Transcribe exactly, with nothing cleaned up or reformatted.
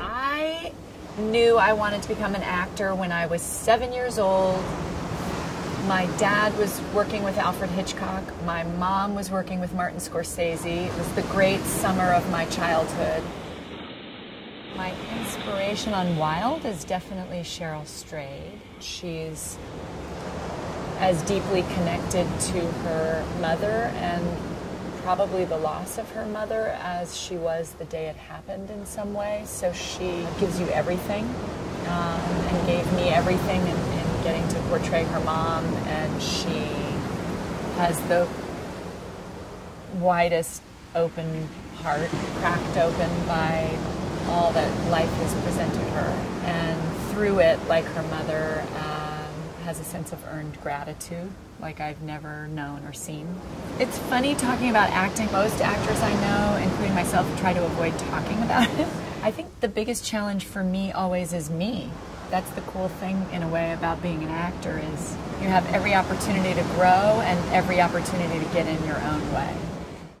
I knew I wanted to become an actor when I was seven years old. My dad was working with Alfred Hitchcock. My mom was working with Martin Scorsese. It was the great summer of my childhood. My inspiration on Wild is definitely Cheryl Strayed. She's as deeply connected to her mother and probably the loss of her mother as she was the day it happened in some way. So she gives you everything um, and gave me everything in, in getting to portray her mom. And she has the widest open heart, cracked open by all that life has presented her. And through it, like her mother, um, has a sense of earned gratitude like I've never known or seen. It's funny talking about acting. Most actors I know, including myself, try to avoid talking about it. I think the biggest challenge for me always is me. That's the cool thing, in a way, about being an actor is you have every opportunity to grow and every opportunity to get in your own way.